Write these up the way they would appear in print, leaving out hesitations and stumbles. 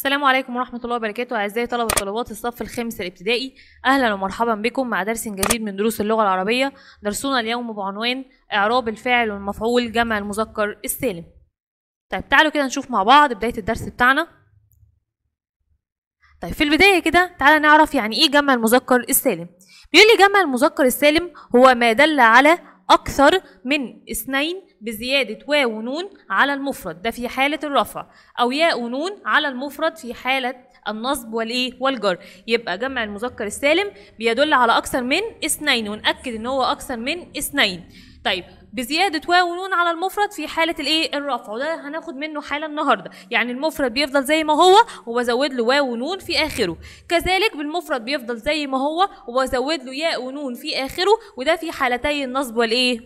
السلام عليكم ورحمة الله وبركاته أعزائي طلبة وطلبات الصف الخامس الابتدائي، أهلا ومرحبا بكم مع درس جديد من دروس اللغة العربية. درسنا اليوم بعنوان إعراب الفاعل والمفعول جمع المذكر السالم. طيب تعالوا كده نشوف مع بعض بداية الدرس بتاعنا. طيب في البداية كده تعالى نعرف يعني إيه جمع المذكر السالم. بيقول لي جمع المذكر السالم هو ما دل على أكثر من اثنين بزيادة واو ونون على المفرد، ده في حالة الرفع، أو ياء ونون على المفرد في حالة النصب والجر. يبقى جمع المذكر السالم بيدل على أكثر من اثنين، ونأكد إن هو أكثر من اثنين. طيب بزيادة واو ونون على المفرد في حالة الرفع، وده هناخد منه حالة النهارده، يعني المفرد بيفضل زي ما هو وبزود له واو ونون في آخره. كذلك بالمفرد بيفضل زي ما هو وبزود له ياء ونون في آخره، وده في حالتي النصب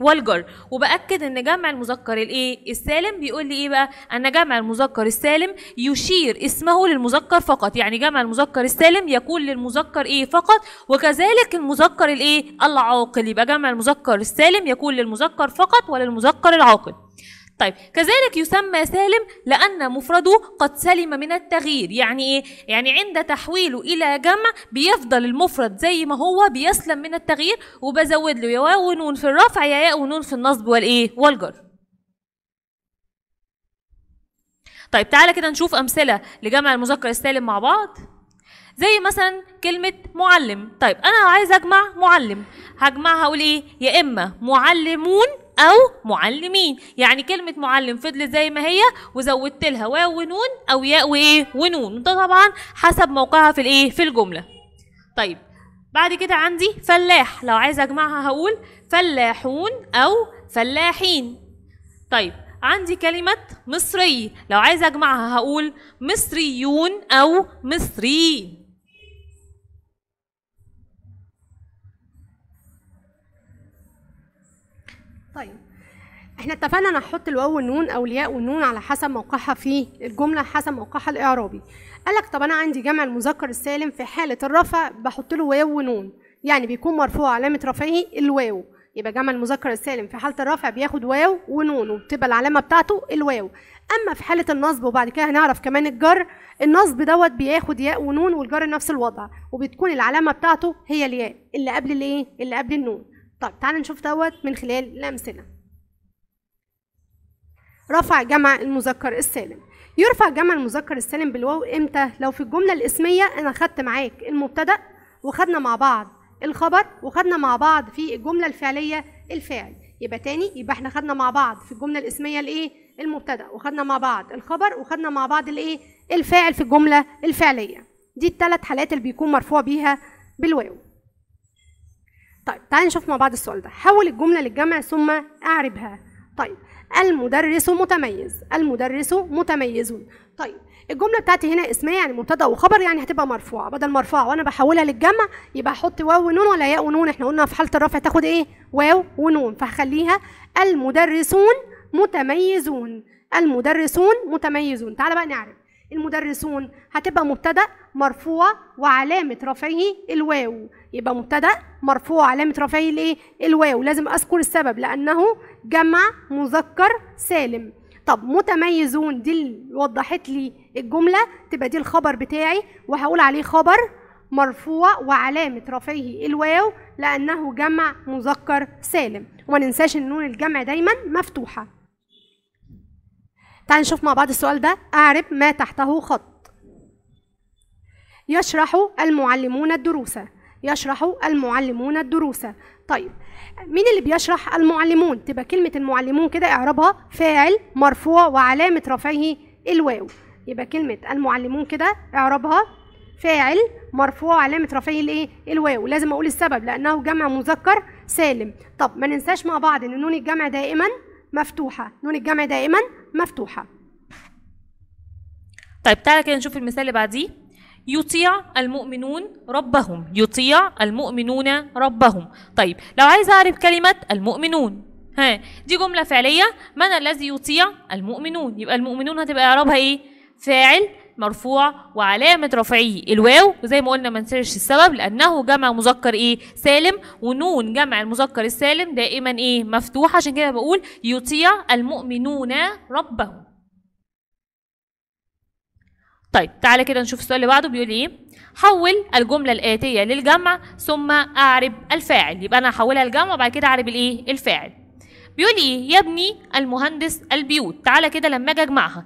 والجر. وبأكد إن جمع المذكر السالم بيقول لي إيه بقى؟ أن جمع المذكر السالم يشير اسمه للمذكر فقط، يعني جمع المذكر السالم يكون للمذكر فقط، وكذلك المذكر العاقل. يبقى جمع المذكر السالم يكون للمذكر فقط وللمذكر العاقل. طيب كذلك يسمى سالم لأن مفرده قد سلم من التغيير، يعني يعني عند تحويله إلى جمع بيفضل المفرد زي ما هو بيسلم من التغيير، وبزود له يا واو ونون في الرفع يا ياء ونون في النصب والجر. طيب تعالى كده نشوف أمثلة لجمع المذكر السالم مع بعض، زي مثلا كلمة معلم. طيب أنا عايز أجمع معلم، هجمعها أقول يا إما معلمون أو معلمين، يعني كلمة معلم فضلت زي ما هي وزودت لها واو ونون أو ياء ونون، ده طبعا حسب موقعها في في الجملة. طيب بعد كده عندي فلاح، لو عايز أجمعها هقول فلاحون أو فلاحين. طيب عندي كلمة مصري، لو عايز أجمعها هقول مصريون أو مصري. طيب احنا اتفقنا ان هنحط الواو والنون او الياء والنون على حسب موقعها في الجمله، حسب موقعها الاعرابي. قال لك طب انا عندي جمع المذكر السالم في حاله الرفع بحط له واو ونون، يعني بيكون مرفوع علامه رفعه الواو. يبقى جمع المذكر السالم في حاله الرفع بياخد واو ونون، وبتبقى العلامه بتاعته الواو. اما في حاله النصب، وبعد كده هنعرف كمان الجر، النصب دوت بياخد ياء ونون، والجر نفس الوضع، وبتكون العلامه بتاعته هي الياء اللي قبل اللي قبل النون. طيب تعالى نشوف دوت من خلال الأمثلة. رفع جمع المذكر السالم. يرفع جمع المذكر السالم بالواو امتى؟ لو في الجملة الاسمية انا خدت معاك المبتدأ، وخدنا مع بعض الخبر، وخدنا مع بعض في الجملة الفعلية الفاعل. يبقى تاني، يبقى احنا خدنا مع بعض في الجملة الاسمية المبتدأ، وخدنا مع بعض الخبر، وخدنا مع بعض الفاعل في الجملة الفعلية. دي الثلاث حالات اللي بيكون مرفوع بيها بالواو. طيب تعالى نشوف مع بعض السؤال ده. حول الجملة للجمع ثم أعربها. طيب المدرس متميز، المدرس متميزون. طيب الجملة بتاعتي هنا اسمية، يعني مبتدأ وخبر، يعني هتبقى مرفوعة. بدل مرفوعة وأنا بحولها للجمع يبقى هحط واو ونون ولا ياء ونون؟ احنا قلنا في حالة الرفع تاخد واو ونون، فهخليها المدرسون متميزون. المدرسون متميزون. تعالى بقى نعرب. المدرسون هتبقى مبتدأ مرفوع وعلامة رفعه الواو، يبقى مبتدأ مرفوع علامة رفعه الواو. لازم أذكر السبب لأنه جمع مذكر سالم. طب متميزون دي اللي وضحت لي الجملة، تبقى دي الخبر بتاعي، وهقول عليه خبر مرفوع وعلامة رفعه الواو لأنه جمع مذكر سالم. وما ننساش إن نون الجمع دايما مفتوحة. تعال نشوف مع بعض السؤال ده. أعرب ما تحته خط. يشرح المعلمون الدروس. يشرح المعلمون الدروس. طيب مين اللي بيشرح؟ المعلمون. تبقى كلمة المعلمون كده اعربها فاعل مرفوع وعلامة رفعه الواو. يبقى كلمة المعلمون كده اعربها فاعل مرفوع وعلامة رفعه الواو. لازم أقول السبب لأنه جمع مذكر سالم. طب ما ننساش مع بعض إن نون الجمع دائما مفتوحة، نون الجمع دائما مفتوحة. طيب تعالى كده نشوف المثال اللي بعديه. يطيع المؤمنون ربهم. يطيع المؤمنون ربهم. طيب لو عايز أعرف كلمة المؤمنون، ها دي جملة فعلية، من الذي يطيع المؤمنون؟ يبقى المؤمنون هتبقى إعرابها فاعل مرفوع وعلامة رفعه الواو، وزي ما قلنا ما ننساش السبب لأنه جمع مذكر سالم، ونون جمع المذكر السالم دائما مفتوح، عشان كده بقول يطيع المؤمنون ربهم. طيب تعالى كده نشوف السؤال اللي بعده بيقول ايه. حول الجمله الاتيه للجمع ثم اعرب الفاعل. يبقى انا هحولها لجمع وبعد كده اعرب الايه الفاعل. بيقول ايه؟ يبني المهندس البيوت. تعالى كده لما اجي اجمعها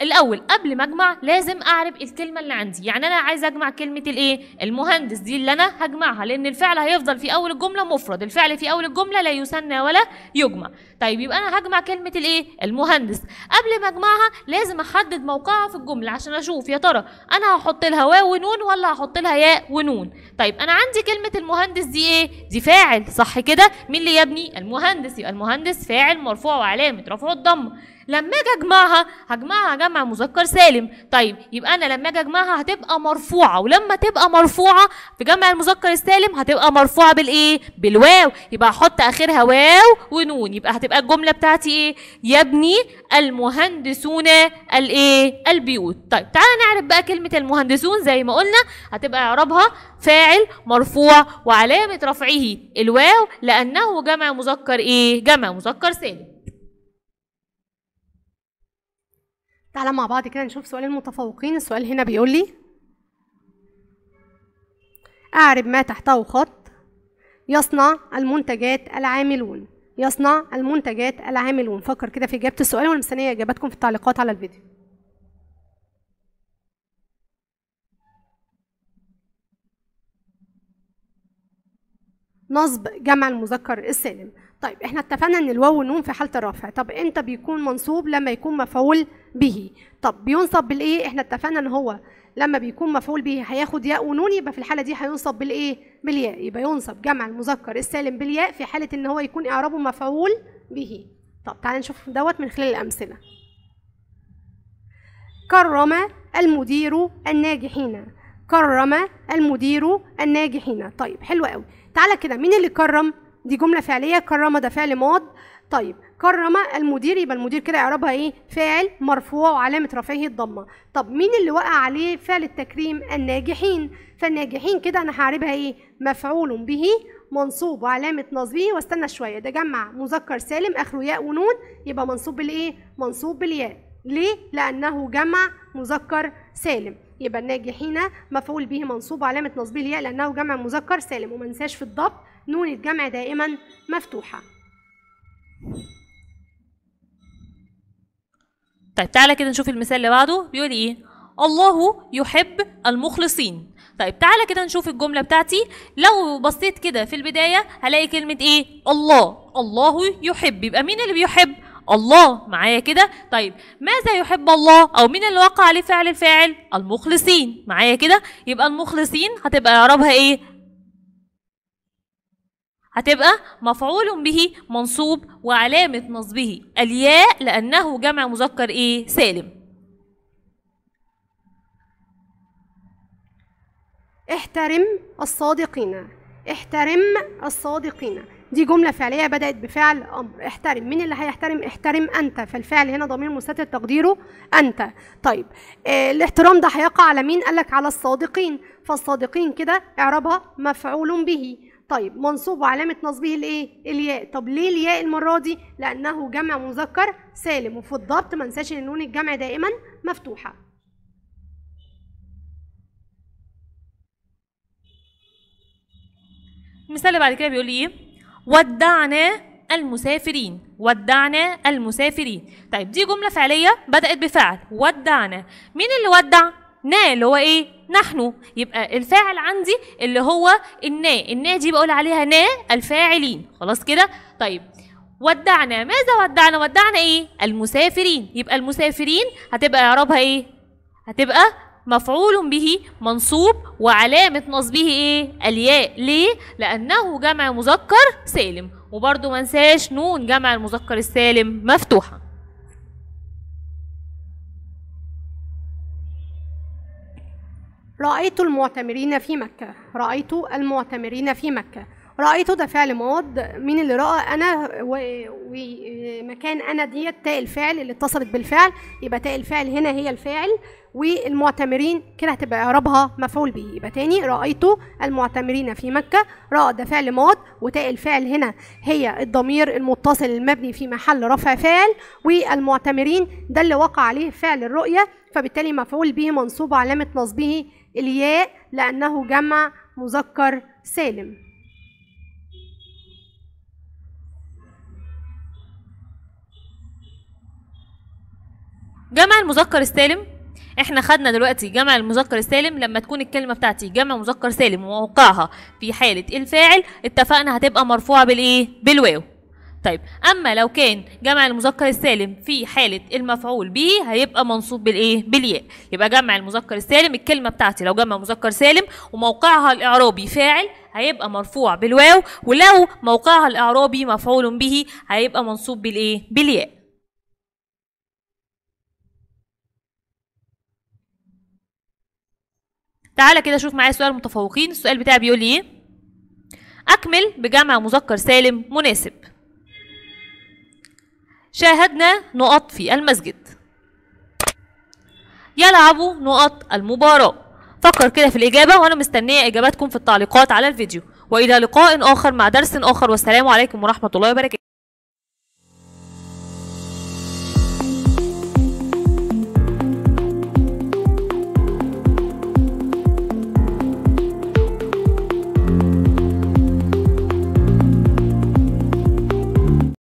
الاول قبل ما اجمع لازم اعرب الكلمه اللي عندي. يعني انا عايز اجمع كلمه الايه المهندس دي اللي انا هجمعها، لان الفعل هيفضل في اول الجمله مفرد، الفعل في اول الجمله لا يثنى ولا يجمع. طيب يبقى انا هجمع كلمه الايه المهندس، قبل ما اجمعها لازم احدد موقعها في الجمله عشان اشوف يا ترى انا هحط لها واو ونون ولا هحط لها ياء ونون. طيب انا عندي كلمه المهندس دي ايه؟ دي فاعل صح كده. مين اللي يبني؟ المهندس. يبقى المهندس فاعل مرفوع وعلامه رفعه الضمه. لما اجي اجمعها هجمعها جمع مذكر سالم. طيب يبقى انا لما اجي اجمعها هتبقى مرفوعه، ولما تبقى مرفوعه في جمع المذكر السالم هتبقى مرفوعه بالايه؟ بالواو. يبقى احط اخرها واو ونون، يبقى هتبقى الجمله بتاعتي ايه؟ يبني المهندسون الايه؟ البيوت. طيب تعالى نعرف بقى كلمه المهندسون زي ما قلنا هتبقى اعرابها فاعل مرفوع وعلامه رفعه الواو لانه جمع مذكر ايه؟ جمع مذكر سالم. تعالى مع بعض كده نشوف سؤال المتفوقين. السؤال هنا بيقول لي اعرب ما تحته خط يصنع المنتجات العاملون. يصنع المنتجات العاملون. فكر كده في اجابه السؤال وانا مستنيه اجاباتكم في التعليقات على الفيديو. نصب جمع المذكر السالم. طيب احنا اتفقنا ان الواو والنون في حاله الرفع. طب امتى بيكون منصوب؟ لما يكون مفعول به. طب بينصب بالايه؟ احنا اتفقنا ان هو لما بيكون مفعول به هياخد ياء ونون، يبقى في الحاله دي هينصب بالايه؟ بالياء. يبقى ينصب جمع المذكر السالم بالياء في حاله ان هو يكون اعرابه مفعول به. طب تعالى نشوف دوت من خلال الامثله. كرم المدير الناجحين. كرم المدير الناجحين. طيب حلو قوي. تعالى كده مين اللي كرم؟ دي جمله فعليه، كرم ده فعل ماض. طيب كرم المدير، يبقى المدير كده اعرابها ايه؟ فاعل مرفوع وعلامه رفعه الضمه. طب مين اللي وقع عليه فعل التكريم؟ الناجحين. فالناجحين كده انا هعربها ايه؟ مفعول به منصوب وعلامه نصبه، واستنى شويه، ده جمع مذكر سالم اخره ياء ونون، يبقى منصوب بالايه؟ منصوب بالياء. ليه؟ لانه جمع مذكر سالم. يبقى الناجحين مفعول به منصوب وعلامه نصبه الياء لانه جمع مذكر سالم. وما ننساش في الضبط نون الجمع دائما مفتوحه. طيب تعالى كده نشوف المثال اللي بعده بيقول ايه. الله يحب المخلصين. طيب تعالى كده نشوف الجمله بتاعتي. لو بصيت كده في البدايه هلاقي كلمه ايه؟ الله. الله يحب، يبقى مين اللي بيحب؟ الله. معايا كده. طيب ماذا يحب الله؟ او مين اللي وقع عليه فعل الفاعل؟ المخلصين. معايا كده. يبقى المخلصين هتبقى اعرابها ايه؟ هتبقى مفعول به منصوب وعلامة نصبه الياء لأنه جمع مذكر إيه؟ سالم. احترم الصادقين. احترم الصادقين. دي جملة فعلية بدأت بفعل أمر. احترم، مين اللي هيحترم؟ احترم أنت، فالفعل هنا ضمير مستتر تقديره أنت. طيب الاحترام ده هيقع على مين؟ قالك على الصادقين، فالصادقين كده إعرابها مفعول به. طيب منصوب وعلامه نصبه الايه؟ الياء. طب ليه الياء المره دي؟ لانه جمع مذكر سالم، وفي الضبط ما ننساش ان نون الجمع دائما مفتوحه. المثال اللي بعد كده بيقول لي ايه؟ ودعنا المسافرين. ودعنا المسافرين. طيب دي جمله فعليه بدات بفعل ودعنا. مين اللي ودع؟ نا اللي هو ايه؟ نحن. يبقى الفاعل عندي اللي هو النا دي بقول عليها نا الفاعلين. خلاص كده. طيب ودعنا، ماذا ودعنا؟ ودعنا ايه؟ المسافرين. يبقى المسافرين هتبقى اعرابها ايه؟ هتبقى مفعول به منصوب وعلامه نصبه ايه؟ الياء. ليه؟ لانه جمع مذكر سالم، وبرده ما ننساش نون جمع المذكر السالم مفتوحه. رأيت المعتمرين في مكة. رأيت المعتمرين في مكة. رأيته ده فعل ماض. مين اللي رأى؟ أنا. ومكان أنا ديت تاء الفعل اللي اتصلت بالفعل، يبقى تاء الفعل هنا هي الفاعل. والمعتمرين كده هتبقى إعرابها مفعول به، يبقى تاني رأيته المعتمرين في مكة، رأى ده فعل ماض، وتاء الفعل هنا هي الضمير المتصل المبني في محل رفع فاعل، والمعتمرين ده اللي وقع عليه فعل الرؤية، فبالتالي مفعول به منصوب علامة نصبه الياء لأنه جمع مذكر سالم. جمع المذكر السالم، احنا خدنا دلوقتي جمع المذكر السالم لما تكون الكلمه بتاعتي جمع مذكر سالم وموقعها في حاله الفاعل، اتفقنا هتبقى مرفوعه بالايه؟ بالواو. طيب اما لو كان جمع المذكر السالم في حاله المفعول به هيبقى منصوب بالايه؟ بالياء. يبقى جمع المذكر السالم الكلمه بتاعتي لو جمع مذكر سالم وموقعها الاعرابي فاعل هيبقى مرفوع بالواو، ولو موقعها الاعرابي مفعول به هيبقى منصوب بالايه؟ بالياء. تعالى كده شوف معايا سؤال متفوقين. السؤال بتاعي بيقول لي ايه؟ اكمل بجمع مذكر سالم مناسب. شاهدنا نقط في المسجد، يلعبوا نقط المباراة. فكر كده في الاجابة وانا مستنية اجاباتكم في التعليقات على الفيديو، والى لقاء اخر مع درس اخر، والسلام عليكم ورحمة الله وبركاته.